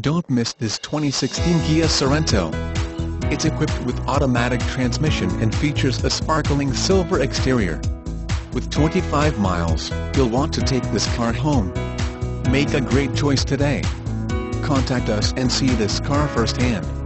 Don't miss this 2016 Kia Sorento. It's equipped with automatic transmission and features a sparkling silver exterior. With 25 miles, you'll want to take this car home. Make a great choice today. Contact us and see this car firsthand.